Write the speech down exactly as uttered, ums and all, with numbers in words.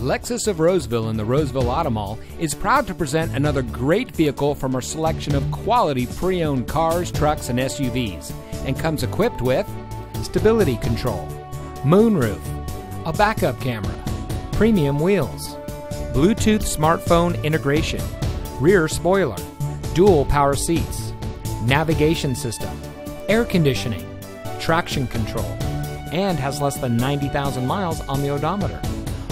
Lexus of Roseville in the Roseville Auto Mall is proud to present another great vehicle from our selection of quality pre-owned cars, trucks, and S U Vs, and comes equipped with stability control, moonroof, a backup camera, premium wheels, Bluetooth smartphone integration, rear spoiler, dual power seats, navigation system, air conditioning, traction control, and has less than ninety thousand miles on the odometer.